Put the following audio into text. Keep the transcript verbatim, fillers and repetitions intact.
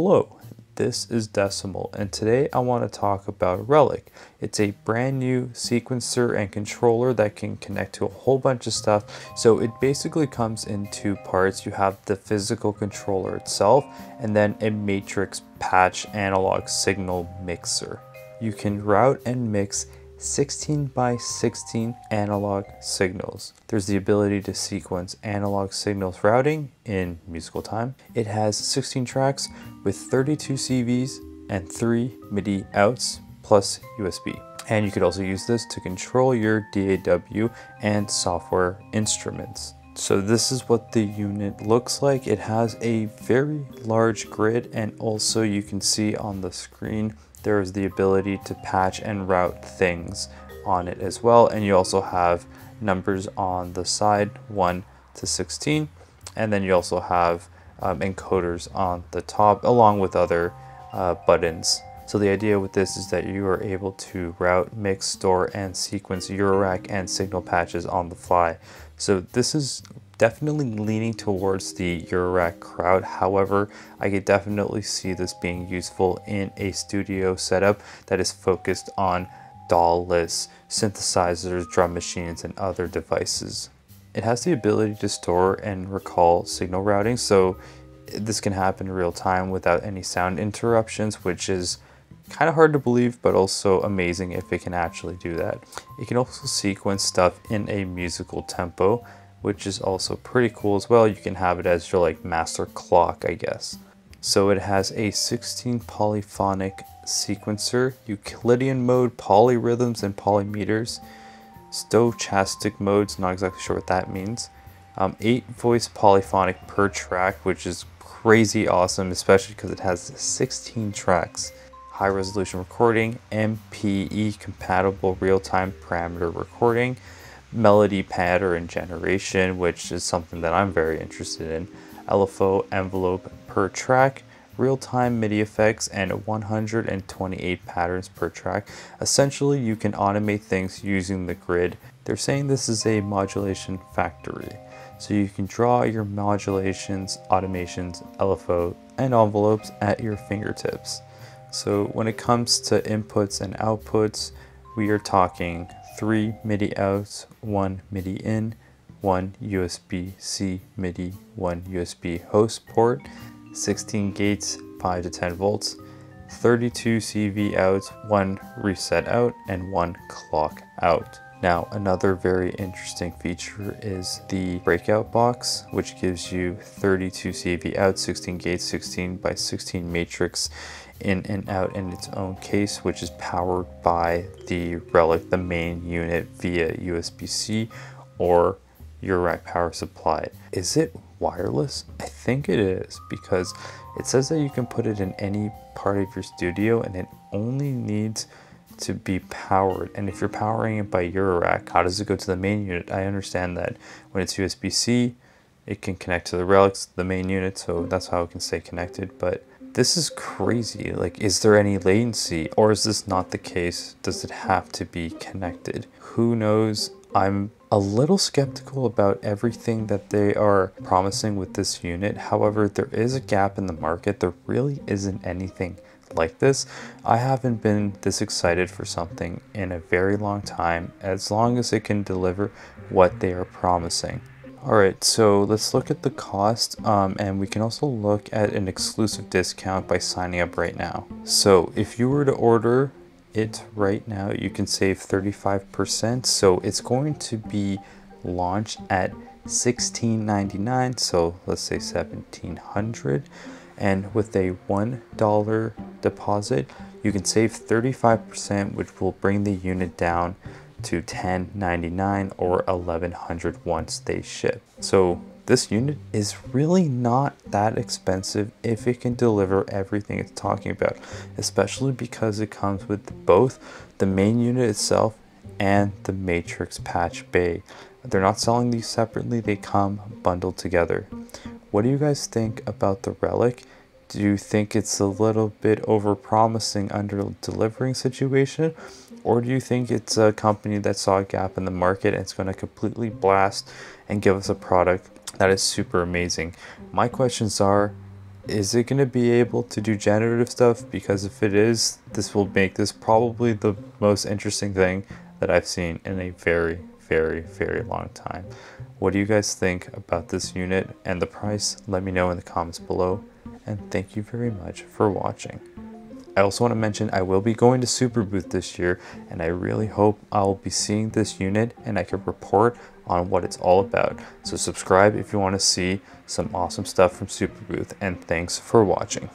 Hello, this is Decimal, and today I want to talk about Reliq. It's a brand new sequencer and controller that can connect to a whole bunch of stuff. So it basically comes in two parts. You have the physical controller itself, and then a matrix patch analog signal mixer. You can route and mix sixteen by sixteen analog signals. There's the ability to sequence analog signals routing in musical time. It has sixteen tracks with thirty-two C Vs and three MIDI outs plus U S B. And you could also use this to control your D A W and software instruments. So this is what the unit looks like. It has a very large grid, and also you can see on the screen there is the ability to patch and route things on it as well. And you also have numbers on the side, one to sixteen. And then you also have um, encoders on the top along with other uh, buttons. So the idea with this is that you are able to route, mix, store, and sequence Eurorack and signal patches on the fly. So this is definitely leaning towards the Eurorack crowd. However, I could definitely see this being useful in a studio setup that is focused on D A W-less synthesizers, drum machines, and other devices. It has the ability to store and recall signal routing, so this can happen in real time without any sound interruptions, which is kind of hard to believe, but also amazing if it can actually do that. It can also sequence stuff in a musical tempo, which is also pretty cool as well. You can have it as your like master clock, I guess. So it has a sixteen polyphonic sequencer, Euclidean mode, polyrhythms, and polymeters, stochastic modes, not exactly sure what that means, um, eight voice polyphonic per track, which is crazy awesome, especially because it has sixteen tracks, high resolution recording, M P E compatible real-time parameter recording, melody pattern generation, which is something that I'm very interested in, L F O envelope per track, real-time MIDI effects, and one hundred twenty-eight patterns per track. Essentially, you can automate things using the grid. They're saying this is a modulation factory, so you can draw your modulations, automations, L F O, and envelopes at your fingertips. So when it comes to inputs and outputs, we are talking three MIDI outs, one MIDI in, one U S B-C MIDI, one U S B host port, sixteen gates, five to ten volts, thirty-two C V outs, one reset out, and one clock out. Now, another very interesting feature is the breakout box, which gives you thirty-two C V outs, sixteen gates, sixteen by sixteen matrix in and out in its own case, which is powered by the Reliq, the main unit, via U S B-C or Eurorack power supply. Is it wireless? I think it is, because it says that you can put it in any part of your studio, and it only needs to be powered. And if you're powering it by Eurorack, how does it go to the main unit? I understand that when it's U S B-C, it can connect to the Reliq, the main unit, so that's how it can stay connected. But this is crazy. Like, is there any latency, or is this not the case? Does it have to be connected? Who knows? I'm a little skeptical about everything that they are promising with this unit. However, there is a gap in the market. There really isn't anything like this. I haven't been this excited for something in a very long time, as long as it can deliver what they are promising. Alright, so let's look at the cost, um, and we can also look at an exclusive discount by signing up right now. So if you were to order it right now, you can save thirty-five percent. So it's going to be launched at sixteen ninety-nine, so let's say seventeen hundred, and with a one dollar deposit, you can save thirty-five percent, which will bring the unit down to ten ninety-nine or eleven hundred once they ship. So this unit is really not that expensive if it can deliver everything it's talking about, especially because it comes with both the main unit itself and the matrix patch bay. They're not selling these separately, they come bundled together. What do you guys think about the Reliq? Do you think it's a little bit over-promising, under-delivering situation? Or do you think it's a company that saw a gap in the market and it's going to completely blast and give us a product that is super amazing? My questions are, Is it going to be able to do generative stuff? Because if it is, this will make this probably the most interesting thing that I've seen in a very, very, very long time. What do you guys think about this unit and the price? Let me know in the comments below, and thank you very much for watching. I also want to mention I will be going to Superbooth this year, and I really hope I'll be seeing this unit and I can report on what it's all about. So subscribe if you want to see some awesome stuff from Superbooth, and thanks for watching.